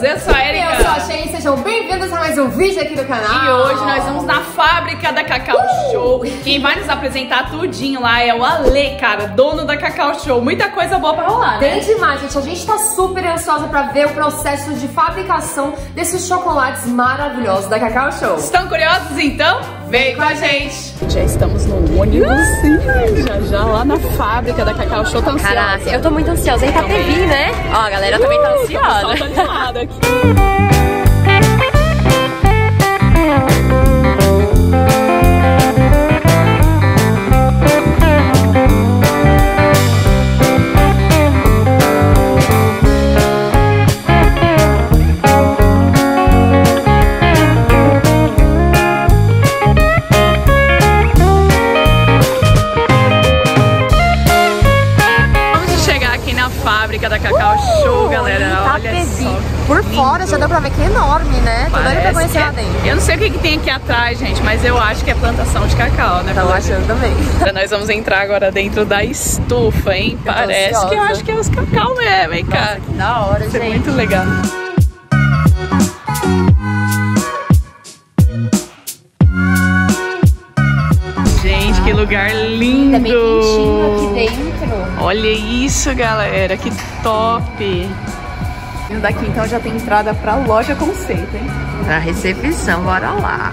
meninas, eu sou a Érica. Eu sou a Shein, sejam bem-vindos a mais um vídeo aqui do canal. E hoje nós vamos na fábrica da Cacau Show. Quem vai nos apresentar tudinho lá é o Ale, cara, dono da Cacau Show. Muita coisa boa pra rolar, né? Bem demais, gente. A gente tá super ansiosa pra ver o processo de fabricação desses chocolates maravilhosos da Cacau Show. Estão curiosos, então? Vem com a gente. Já estamos no ônibus, já lá na fábrica da Cacau Show. Tá ansiosa? Caraca, eu tô muito ansiosa. Eita, bebê, né? Ó, a galera também tá ansiosa. Tô animada aqui. Da Cacau Show, galera. Tá, olha só, por fora já deu pra ver que é enorme, né? Tô doida pra conhecer lá dentro. Eu não sei o que tem aqui atrás, gente, mas eu acho que é plantação de cacau, né? Tô achando também. Nós vamos entrar agora dentro da estufa, hein? Parece que eu acho que é os cacau mesmo, hein, cara? Nossa, que da hora, gente. É muito legal. Gente, que lugar lindo! Tá bem quentinho aqui dentro. Olha isso, galera, que top! Daqui então já tem entrada pra loja conceito, hein? Pra recepção, bora lá!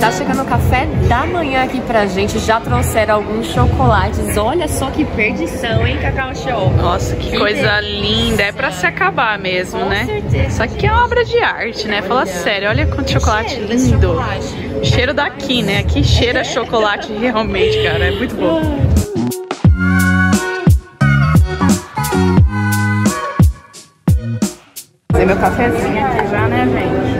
Tá chegando o café da manhã aqui pra gente, já trouxeram alguns chocolates. Olha só que perdição, hein, Cacau Show? Nossa, que coisa linda, é pra se acabar mesmo, né? Com certeza. Isso aqui é uma obra de arte, né? Fala sério, olha quanto chocolate lindo. O cheiro daqui, né? Aqui cheira chocolate realmente, cara, é muito bom. Fazer meu cafezinho aqui já, né, gente?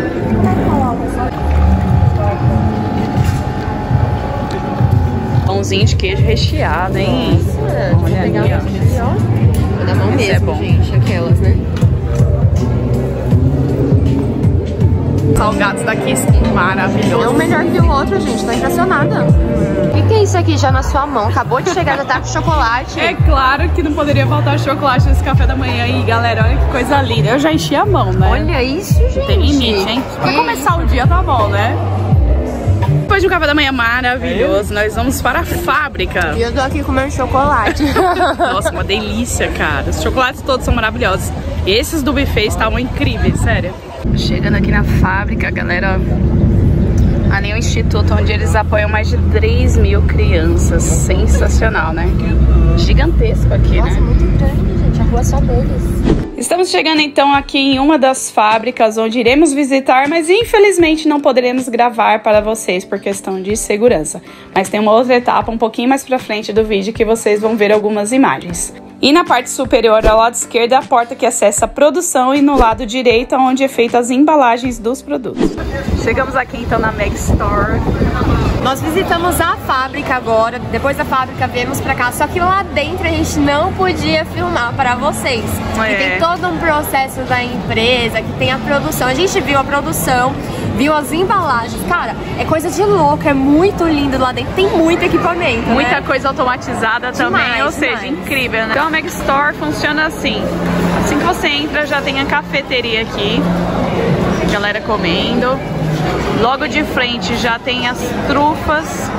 Pãozinho de queijo recheado, hein? Nossa, olha ali, ó. Vou dar mão mesmo, é bom. Gente, aquelas, né? Salgados daqui são maravilhosos. É um melhor que o outro, gente. Tô impressionada. O que é isso aqui já na sua mão? Acabou de chegar, já tá com chocolate. É claro que não poderia faltar chocolate nesse café da manhã aí, galera. Olha que coisa linda. Eu já enchi a mão, né? Olha isso, gente. Tem limite, hein? Pra começar o dia tá bom, né? Depois de um café da manhã maravilhoso, nós vamos para a fábrica. E eu tô aqui comendo chocolate. Nossa, uma delícia, cara. Os chocolates todos são maravilhosos. Esses do buffet estavam incríveis, sério. Chegando aqui na fábrica, galera. Ali é um instituto onde eles apoiam mais de 3 mil crianças. Sensacional, né? Gigantesco aqui, né? Nossa, muito grande, gente. A rua é só deles. Estamos chegando então aqui em uma das fábricas onde iremos visitar, mas infelizmente não poderemos gravar para vocês por questão de segurança. Mas tem uma outra etapa um pouquinho mais pra frente do vídeo que vocês vão ver algumas imagens. E na parte superior, ao lado esquerdo, é a porta que acessa a produção e no lado direito é onde é feita as embalagens dos produtos. Chegamos aqui então na Max Store. Nós visitamos a fábrica agora, depois da fábrica viemos pra cá, só que lá dentro a gente não podia filmar pra vocês. É. E tem todo um processo da empresa, que tem a produção, a gente viu a produção, viu as embalagens, cara, é coisa de louco, é muito lindo lá dentro, tem muito equipamento, muita coisa automatizada também, ou seja, incrível, né? Então a Mega Store funciona assim, assim que você entra já tem a cafeteria aqui, a galera comendo. Logo de frente já tem as trufas.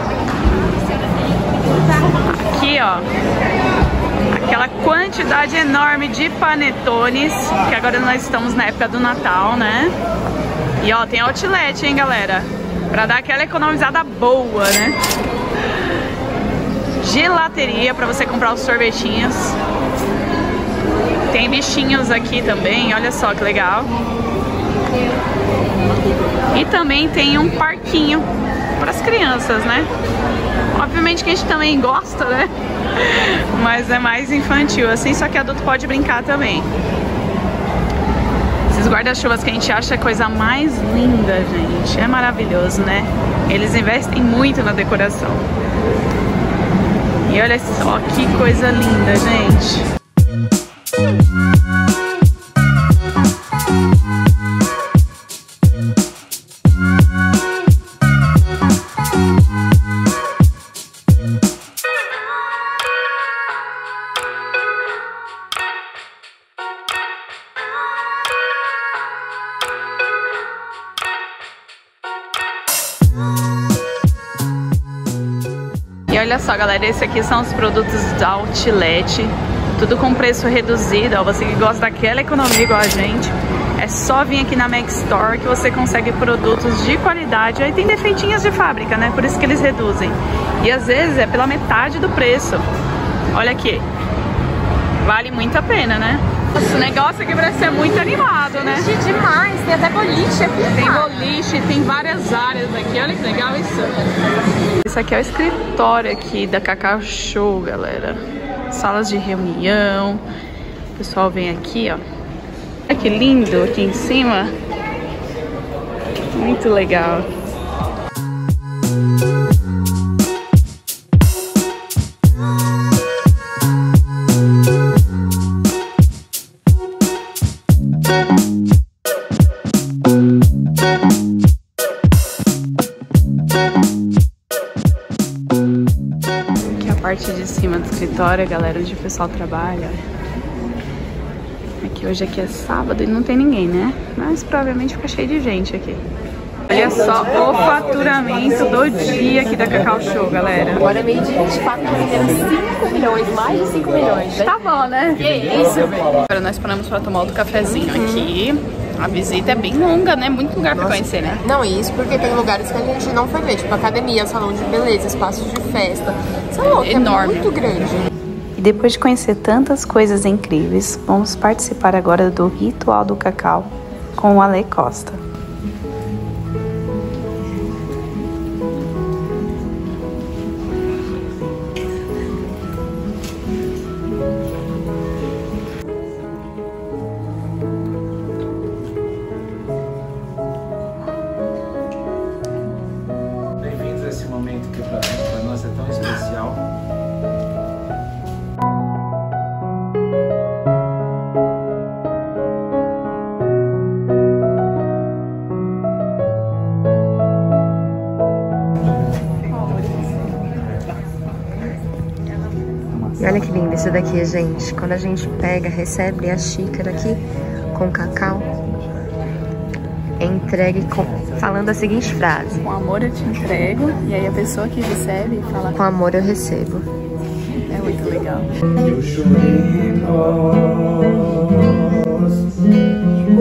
Aqui, ó. Aquela quantidade enorme de panetones, que agora nós estamos na época do Natal, né? E ó, tem outlet, hein, galera? Pra dar aquela economizada boa, né? Gelateria pra você comprar os sorvetinhos. Tem bichinhos aqui também, olha só que legal. E também tem um parquinho para as crianças, né? Obviamente que a gente também gosta, né? Mas é mais infantil, assim, só que adulto pode brincar também. Esses guarda-chuvas que a gente acha a coisa mais linda, gente. É maravilhoso, né? Eles investem muito na decoração. E olha só que coisa linda, gente. Olha só, galera, esses aqui são os produtos da Outlet, tudo com preço reduzido, ó, você que gosta daquela economia igual a gente, é só vir aqui na Max Store que você consegue produtos de qualidade. Aí tem defeitinhos de fábrica, né, por isso que eles reduzem, e às vezes é pela metade do preço. Olha aqui, vale muito a pena, né? Nossa, o negócio aqui parece ser muito animado, né? Gente, demais, tem até boliche aqui. Tem boliche, tem várias áreas aqui, olha que legal isso. Isso aqui é o escritório aqui da Cacau Show, galera. Salas de reunião, o pessoal vem aqui, ó. Olha que lindo aqui em cima. Muito legal. Parte de cima do escritório, galera, onde o pessoal trabalha. Aqui hoje aqui é sábado e não tem ninguém, né? Mas provavelmente fica cheio de gente aqui. Olha só o faturamento do dia aqui da Cacau Show, galera. Agora meio de faturando 5 milhões, mais de 5 milhões. Né? Tá bom, né? Que isso, velho. Agora nós paramos pra tomar outro cafezinho aqui. A visita é bem longa, né? Muito lugar pra conhecer, né? Não, isso porque tem lugares que a gente não foi ver, tipo academia, salão de beleza, espaços de festa. Isso é louco, enorme. É muito grande. E depois de conhecer tantas coisas incríveis, vamos participar agora do Ritual do Cacau com o Ale Costa. E olha que lindo isso daqui, gente. Quando a gente pega, recebe a xícara aqui com cacau, é entregue falando a seguinte frase: com amor eu te entrego. E aí a pessoa que recebe fala: com amor eu recebo. É muito legal.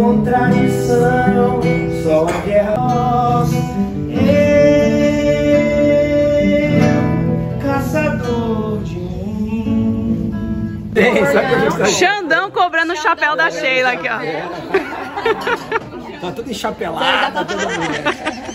Contradição, só guerra. Eu, caçador de... Xandão cobrando o chapéu da Sheila aqui, ó. Tá tudo enchapelado.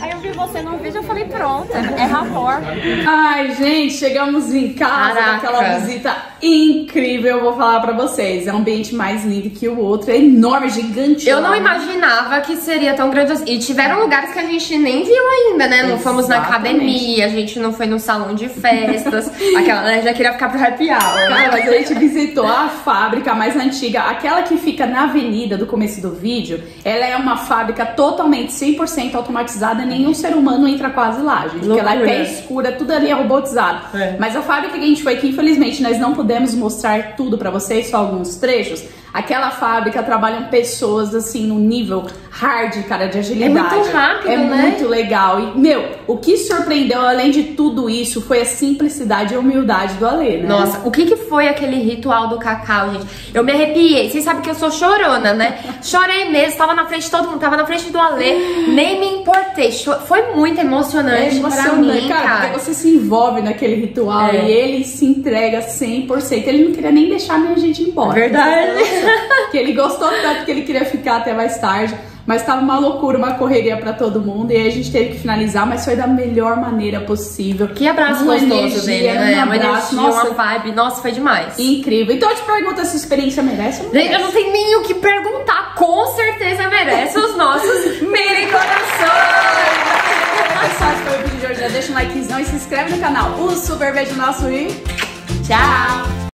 Aí eu vi você num vídeo e falei, pronto, é rapport. Ai, gente, chegamos em casa. Caraca. Daquela visita incrível, eu vou falar pra vocês. É um ambiente mais lindo que o outro, é enorme, gigante. Eu não imaginava que seria tão grande assim. E tiveram lugares que a gente nem viu ainda, né? Não fomos na academia, a gente não foi no salão de festas. Aquela, né? Já queria ficar pro happy hour. Cara, mas a gente visitou a fábrica mais antiga, aquela que fica na avenida do começo do vídeo. Ela é uma fábrica totalmente 100% automatizada, nenhum ser humano entra quase lá, gente. Porque ela é até escura, tudo ali é robotizado. É. Mas a fábrica que a gente foi, que infelizmente nós não pudemos mostrar tudo pra vocês, só alguns trechos. Aquela fábrica trabalham pessoas assim no nível hard, cara, de agilidade. É muito rápido, é, né? É muito legal. E, meu, o que surpreendeu além de tudo isso foi a simplicidade e a humildade do Ale, né? Nossa, o que foi aquele Ritual do Cacau, gente? Eu me arrepiei. Vocês sabem que eu sou chorona, né? Chorei mesmo, tava na frente de todo mundo, tava na frente do Ale, nem me importei. Foi muito emocionante pra mim, cara. Porque você se envolve naquele ritual e ele se entrega 100%. Ele não queria nem deixar a gente embora. Verdade. Que ele gostou tanto que ele queria ficar até mais tarde. Mas tava uma loucura, uma correria pra todo mundo. E aí a gente teve que finalizar, mas foi da melhor maneira possível. Que abraço gostoso dele, né? Um abraço, nossa, uma vibe. Nossa, foi demais. Incrível. Então eu te pergunto, essa experiência merece ou não merece? Eu não sei nem o que perguntar. Com certeza merece. gostaram do vídeo de hoje, já deixa um likezão e se inscreve no canal. Um super beijo nosso e tchau!